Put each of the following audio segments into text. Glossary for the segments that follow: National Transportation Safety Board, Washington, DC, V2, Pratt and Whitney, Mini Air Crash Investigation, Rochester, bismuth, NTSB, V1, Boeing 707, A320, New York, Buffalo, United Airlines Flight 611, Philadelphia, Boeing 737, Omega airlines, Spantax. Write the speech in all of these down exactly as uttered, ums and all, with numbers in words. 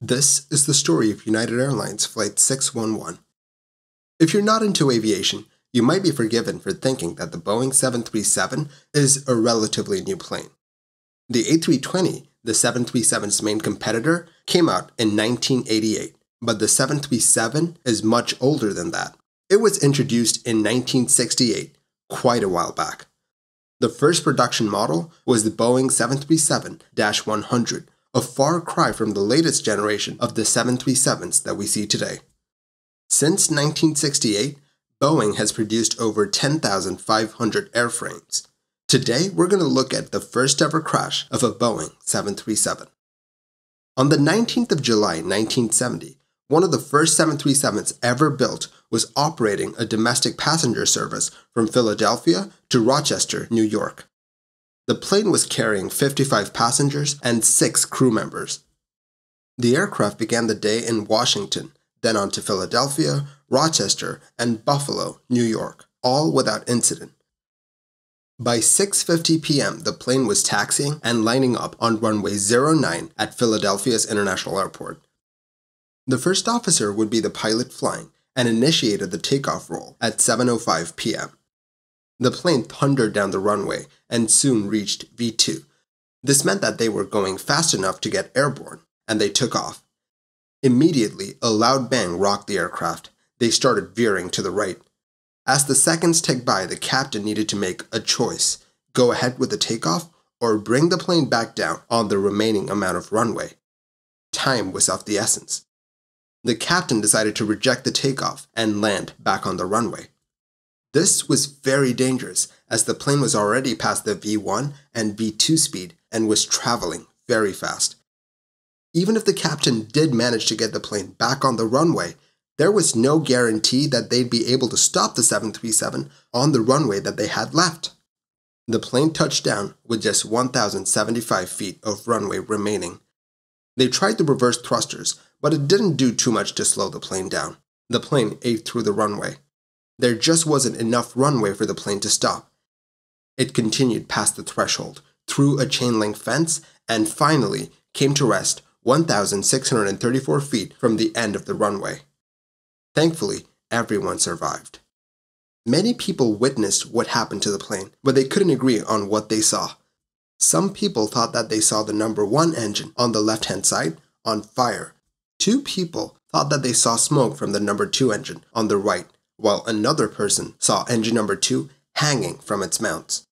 This is the story of United Airlines Flight six one one. If you're not into aviation, you might be forgiven for thinking that the Boeing seven thirty-seven is a relatively new plane. The A three twenty, the seven thirty-seven's main competitor, came out in nineteen eighty-eight, but the seven thirty-seven is much older than that. It was introduced in nineteen sixty-eight, quite a while back. The first production model was the Boeing seven thirty-seven one hundred, a far cry from the latest generation of the seven thirty-sevens that we see today. Since nineteen sixty-eight, Boeing has produced over ten thousand five hundred airframes. Today, we're going to look at the first ever crash of a Boeing seven thirty-seven. On the nineteenth of July nineteen seventy, one of the first seven thirty-sevens ever built was operating a domestic passenger service from Philadelphia to Rochester, New York. The plane was carrying fifty-five passengers and six crew members. The aircraft began the day in Washington, then on to Philadelphia, Rochester, and Buffalo, New York, all without incident. By six fifty p m, the plane was taxiing and lining up on runway zero nine at Philadelphia's International Airport. The first officer would be the pilot flying and initiated the takeoff roll at seven oh five p m The plane thundered down the runway and soon reached V two. This meant that they were going fast enough to get airborne, and they took off. Immediately, a loud bang rocked the aircraft. They started veering to the right. As the seconds ticked by, the captain needed to make a choice: go ahead with the takeoff or bring the plane back down on the remaining amount of runway. Time was of the essence. The captain decided to reject the takeoff and land back on the runway. This was very dangerous, as the plane was already past the V one and V two speed and was traveling very fast. Even if the captain did manage to get the plane back on the runway, there was no guarantee that they'd be able to stop the seven thirty-seven on the runway that they had left. The plane touched down with just one thousand seventy-five feet of runway remaining. They tried the reverse thrusters, but it didn't do too much to slow the plane down. The plane ate through the runway. There just wasn't enough runway for the plane to stop. It continued past the threshold, through a chain-link fence, and finally came to rest one thousand six hundred thirty-four feet from the end of the runway. Thankfully, everyone survived. Many people witnessed what happened to the plane, but they couldn't agree on what they saw. Some people thought that they saw the number one engine on the left-hand side on fire. Two people thought that they saw smoke from the number two engine on the right, while another person saw engine number two hanging from its mounts.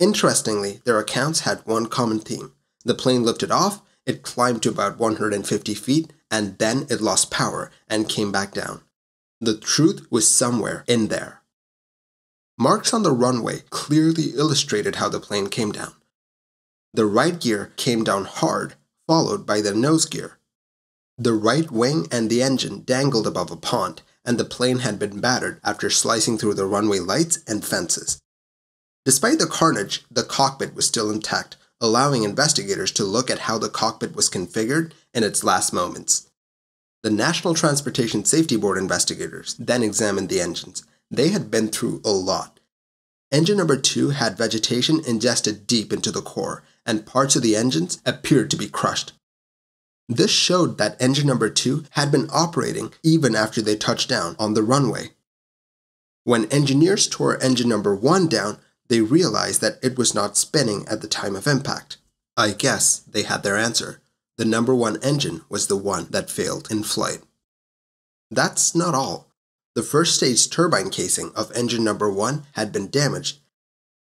Interestingly, their accounts had one common theme. The plane lifted off, it climbed to about one hundred fifty feet, and then it lost power and came back down. The truth was somewhere in there. Marks on the runway clearly illustrated how the plane came down. The right gear came down hard, followed by the nose gear. The right wing and the engine dangled above a pond, and the plane had been battered after slicing through the runway lights and fences. Despite the carnage, the cockpit was still intact, allowing investigators to look at how the cockpit was configured in its last moments. The National Transportation Safety Board investigators then examined the engines. They had been through a lot. Engine number two had vegetation ingested deep into the core, and parts of the engines appeared to be crushed. This showed that engine number two had been operating even after they touched down on the runway. When engineers tore engine number one down, they realized that it was not spinning at the time of impact. I guess they had their answer. The number one engine was the one that failed in flight. That's not all. The first stage turbine casing of engine number one had been damaged.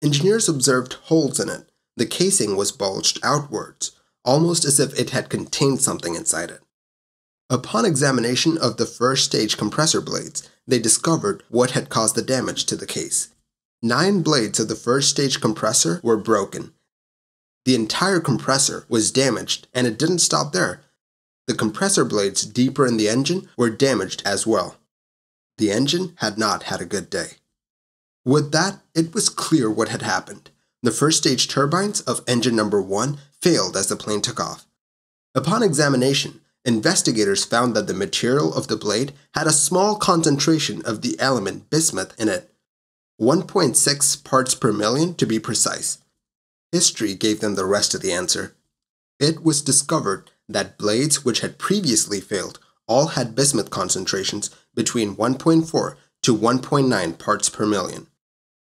Engineers observed holes in it. The casing was bulged outwards, almost as if it had contained something inside it. Upon examination of the first stage compressor blades, they discovered what had caused the damage to the case. Nine blades of the first stage compressor were broken. The entire compressor was damaged, and it didn't stop there. The compressor blades deeper in the engine were damaged as well. The engine had not had a good day. With that, it was clear what had happened. The first stage turbines of engine number one failed as the plane took off. Upon examination, investigators found that the material of the blade had a small concentration of the element bismuth in it, one point six parts per million to be precise. History gave them the rest of the answer. It was discovered that blades which had previously failed all had bismuth concentrations between one point four to one point nine parts per million.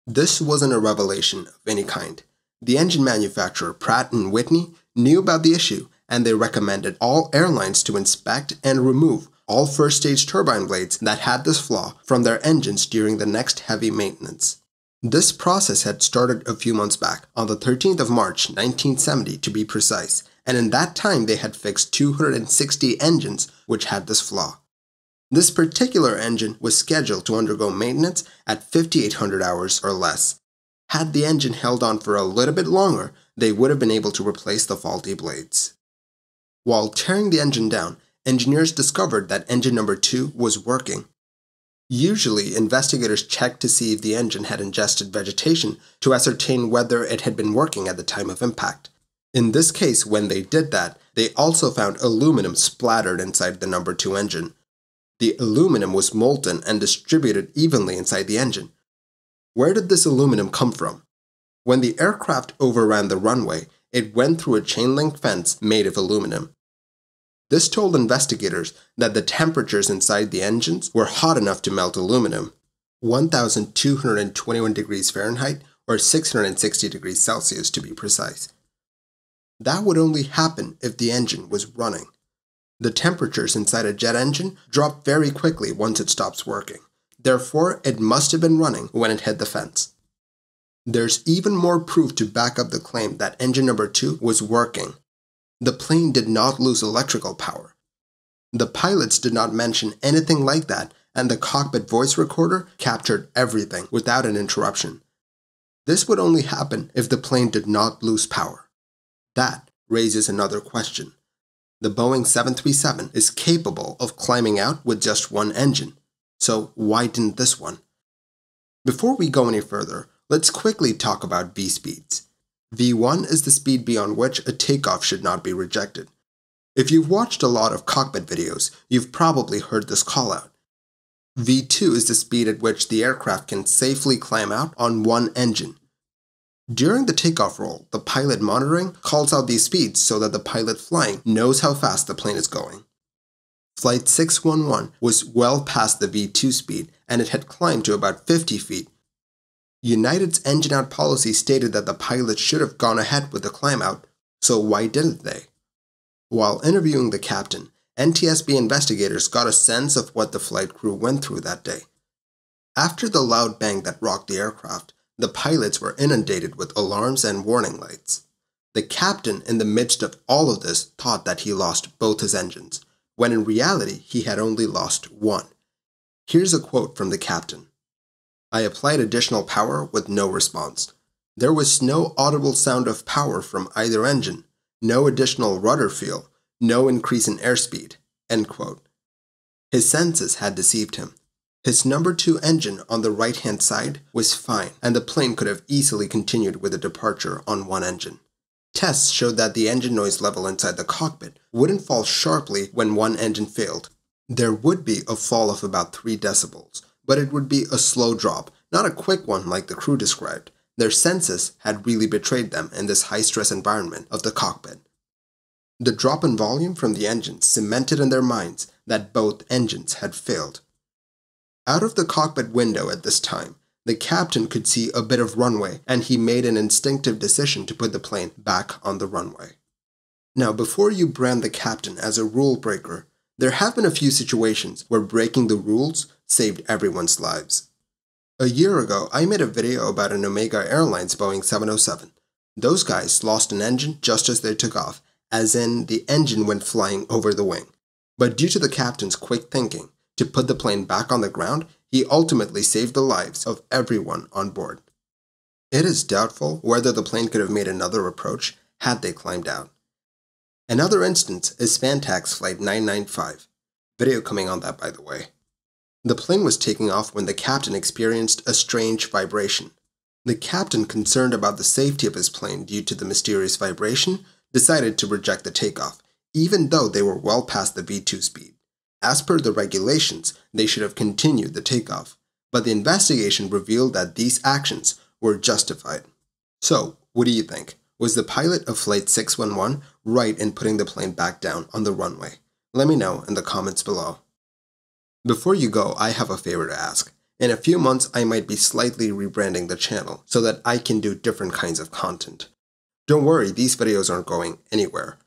This wasn't a revelation of any kind. The engine manufacturer Pratt and Whitney knew about the issue, and they recommended all airlines to inspect and remove all first-stage turbine blades that had this flaw from their engines during the next heavy maintenance. This process had started a few months back, on the thirteenth of March nineteen seventy to be precise, and in that time they had fixed two hundred sixty engines which had this flaw. This particular engine was scheduled to undergo maintenance at fifty-eight hundred hours or less. Had the engine held on for a little bit longer, they would have been able to replace the faulty blades. While tearing the engine down, engineers discovered that engine number two was working. Usually, investigators check to see if the engine had ingested vegetation to ascertain whether it had been working at the time of impact. In this case, when they did that, they also found aluminum splattered inside the number two engine. The aluminum was molten and distributed evenly inside the engine. Where did this aluminum come from? When the aircraft overran the runway, it went through a chain-link fence made of aluminum. This told investigators that the temperatures inside the engines were hot enough to melt aluminum, one thousand two hundred twenty-one degrees Fahrenheit or six hundred sixty degrees Celsius to be precise. That would only happen if the engine was running. The temperatures inside a jet engine drop very quickly once it stops working. Therefore, it must have been running when it hit the fence. There's even more proof to back up the claim that engine number two was working. The plane did not lose electrical power. The pilots did not mention anything like that, and the cockpit voice recorder captured everything without an interruption. This would only happen if the plane did not lose power. That raises another question. The Boeing seven thirty-seven is capable of climbing out with just one engine, so why didn't this one? Before we go any further, let's quickly talk about V-speeds. V one is the speed beyond which a takeoff should not be rejected. If you've watched a lot of cockpit videos, you've probably heard this call out. V two is the speed at which the aircraft can safely climb out on one engine. During the takeoff roll, the pilot monitoring calls out these speeds so that the pilot flying knows how fast the plane is going. Flight six one one was well past the V two speed, and it had climbed to about fifty feet. United's engine-out policy stated that the pilots should have gone ahead with the climb-out, so why didn't they? While interviewing the captain, N T S B investigators got a sense of what the flight crew went through that day. After the loud bang that rocked the aircraft, the pilots were inundated with alarms and warning lights. The captain, in the midst of all of this, thought that he lost both his engines, when in reality he had only lost one. Here's a quote from the captain. "I applied additional power with no response. There was no audible sound of power from either engine, no additional rudder feel, no increase in airspeed." End quote. His senses had deceived him. His number two engine on the right-hand side was fine, and the plane could have easily continued with a departure on one engine. Tests showed that the engine noise level inside the cockpit wouldn't fall sharply when one engine failed. There would be a fall of about three decibels. But it would be a slow drop, not a quick one like the crew described. Their senses had really betrayed them in this high-stress environment of the cockpit. The drop in volume from the engine cemented in their minds that both engines had failed. Out of the cockpit window at this time, the captain could see a bit of runway, and he made an instinctive decision to put the plane back on the runway. Now, before you brand the captain as a rule breaker, there have been a few situations where breaking the rules saved everyone's lives. A year ago, I made a video about an Omega Airlines Boeing seven oh seven. Those guys lost an engine just as they took off, as in the engine went flying over the wing. But due to the captain's quick thinking to put the plane back on the ground, he ultimately saved the lives of everyone on board. It is doubtful whether the plane could have made another approach had they climbed out. Another instance is Spantax Flight nine ninety-five. Video coming on that, by the way. The plane was taking off when the captain experienced a strange vibration. The captain, concerned about the safety of his plane due to the mysterious vibration, decided to reject the takeoff, even though they were well past the V two speed. As per the regulations, they should have continued the takeoff, but the investigation revealed that these actions were justified. So, what do you think? Was the pilot of Flight six one one right in putting the plane back down on the runway? Let me know in the comments below. Before you go, I have a favor to ask. In a few months, I might be slightly rebranding the channel so that I can do different kinds of content. Don't worry, these videos aren't going anywhere.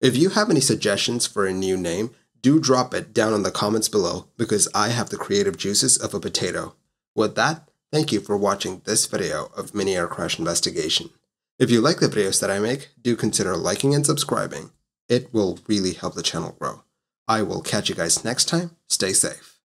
If you have any suggestions for a new name, do drop it down in the comments below because I have the creative juices of a potato. With that, thank you for watching this video of Mini Air Crash Investigation. If you like the videos that I make, do consider liking and subscribing. It will really help the channel grow. I will catch you guys next time. Stay safe.